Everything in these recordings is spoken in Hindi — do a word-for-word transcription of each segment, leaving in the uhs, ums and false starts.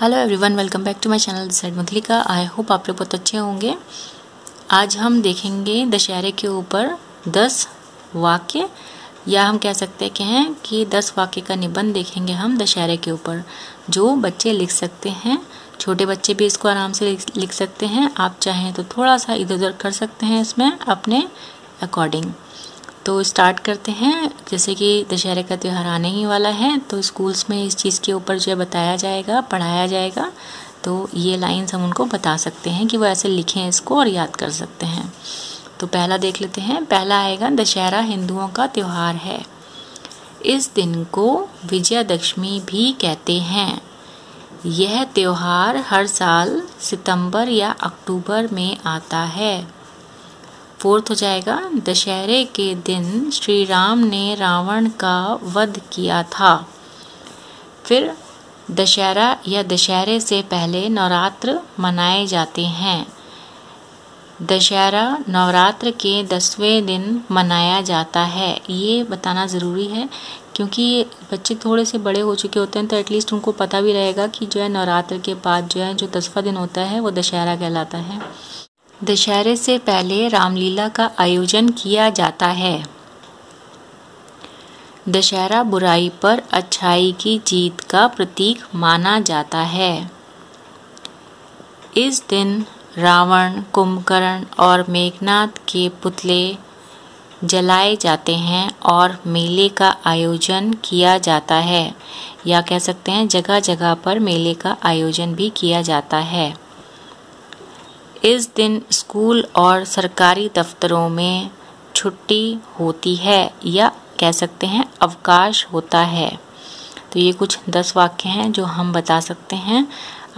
Hello everyone, welcome back to my channel this side Madhulika. I hope आप लोग बहुत अच्छे होंगे। आज हम देखेंगे दशहरे के ऊपर दस वाक्य, या हम कह सकते हैं कि दस वाक्य का निबंध देखेंगे हम दशहरे के ऊपर, जो बच्चे लिख सकते हैं। छोटे बच्चे भी इसको आराम से लिख सकते हैं। आप चाहें तो थोड़ा सा इधर उधर कर सकते हैं इसमें अपने अकॉर्डिंग। तो स्टार्ट करते हैं। जैसे कि दशहरे का त्यौहार आने ही वाला है, तो स्कूल्स में इस चीज़ के ऊपर जो है बताया जाएगा, पढ़ाया जाएगा। तो ये लाइन्स हम उनको बता सकते हैं कि वो ऐसे लिखें इसको और याद कर सकते हैं। तो पहला देख लेते हैं। पहला आएगा, दशहरा हिंदुओं का त्यौहार है। इस दिन को विजयादशमी भी कहते हैं। यह त्यौहार हर साल सितंबर या अक्टूबर में आता है। फोर्थ हो जाएगा, दशहरे के दिन श्री राम ने रावण का वध किया था। फिर दशहरा या दशहरे से पहले नवरात्र मनाए जाते हैं। दशहरा नवरात्र के दसवें दिन मनाया जाता है। ये बताना ज़रूरी है, क्योंकि बच्चे थोड़े से बड़े हो चुके होते हैं तो एटलीस्ट उनको पता भी रहेगा कि जो है नवरात्र के बाद जो है जो दसवां दिन होता है वो दशहरा कहलाता है। दशहरे से पहले रामलीला का आयोजन किया जाता है। दशहरा बुराई पर अच्छाई की जीत का प्रतीक माना जाता है। इस दिन रावण, कुंभकर्ण और मेघनाथ के पुतले जलाए जाते हैं और मेले का आयोजन किया जाता है, या कह सकते हैं जगह जगह पर मेले का आयोजन भी किया जाता है। इस दिन स्कूल और सरकारी दफ्तरों में छुट्टी होती है, या कह सकते हैं अवकाश होता है। तो ये कुछ दस वाक्य हैं जो हम बता सकते हैं।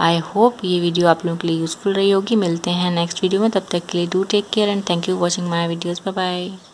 आई होप ये वीडियो आप लोगों के लिए यूज़फुल रही होगी। मिलते हैं नेक्स्ट वीडियो में, तब तक के लिए do take care and thank you watching my videos. Bye bye.